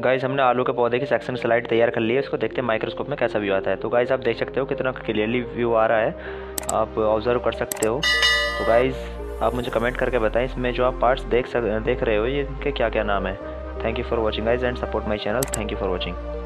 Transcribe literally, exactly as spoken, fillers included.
Guys हमने आलू के पौधे की सेक्शन स्लाइड तैयार कर ली है। इसको देखते हैं माइक्रोस्कोप में कैसा व्यू आता है। तो गाइस आप देख सकते हो कितना क्लियरली व्यू आ रहा है, आप ऑब्जर्व कर सकते हो। तो गाइस आप मुझे कमेंट करके बताएं इसमें जो आप पार्ट्स देख सक देख रहे हो ये इनके क्या क्या नाम है। Thank you for watching guys and support my channel. Thank you for watching.